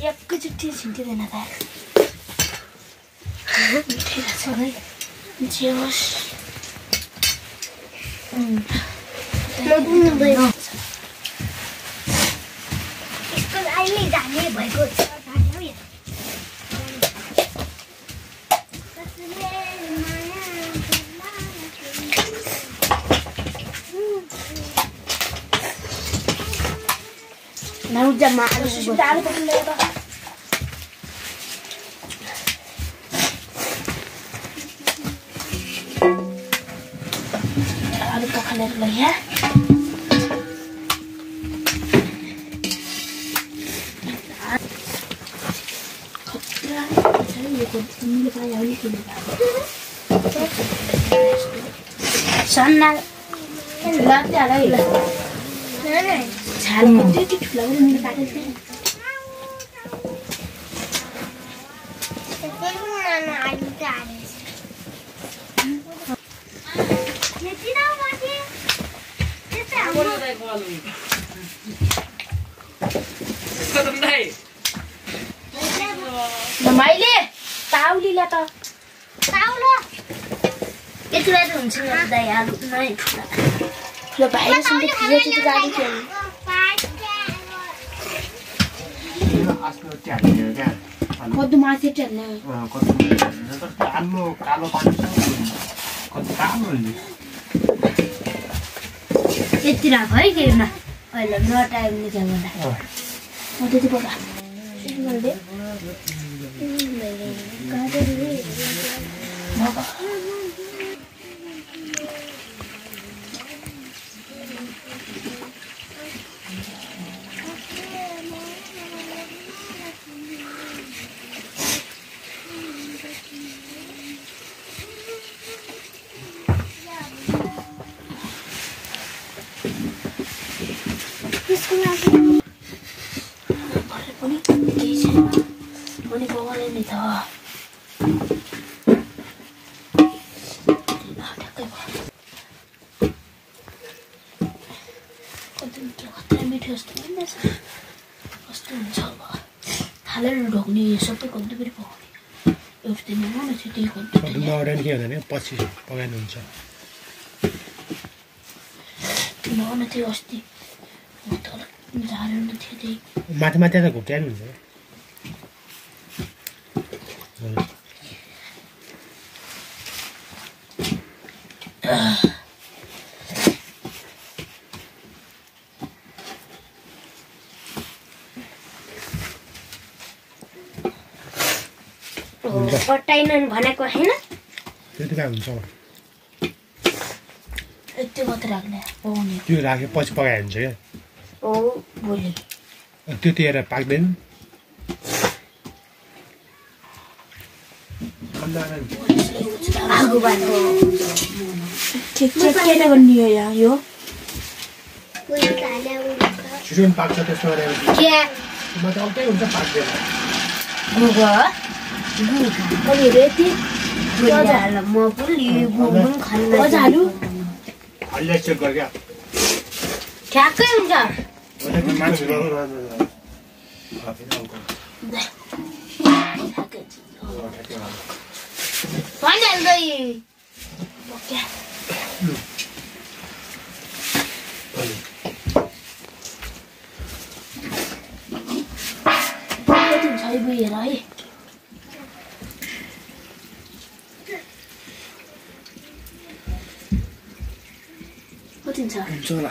I Let me hear. I love no time to What did you put up? What time and Vanako Hina? Oh, bully. A two-tier pack bin? What is it? I love more fully. What's I do? I'll let you go. Captain, I'm sorry.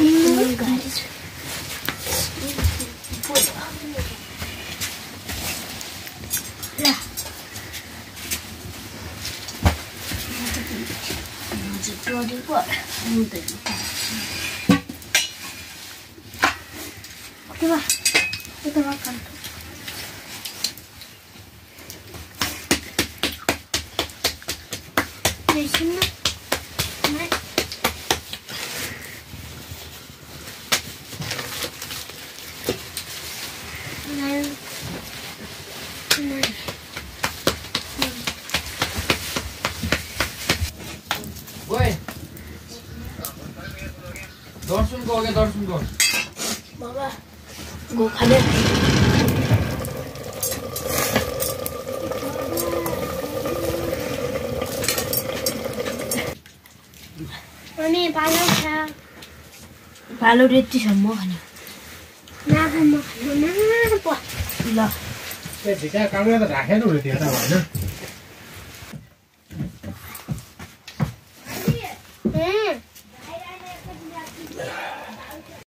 Gunian garis. Oke, kita makan tuh. Di sini, mana? Dorsun go. Baba, go khade. Ani palo kha. Palo reti sammo khani. Na sammo khani na po. La. Te beta kamera ta rakhe no reti ata bhayna.